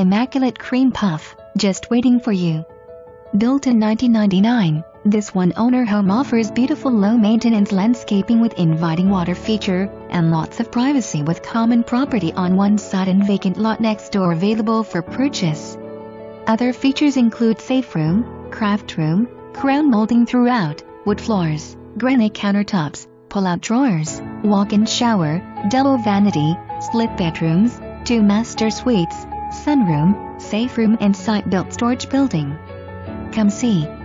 Immaculate Cream Puff, just waiting for you. Built in 1999, this one-owner home offers beautiful low-maintenance landscaping with inviting water feature, and lots of privacy with common property on one side and vacant lot next door available for purchase. Other features include safe room, craft room, crown molding throughout, wood floors, granite countertops, pull-out drawers, walk-in shower, double vanity, split bedrooms, two master suites, sunroom, safe room and site-built storage building. Come see.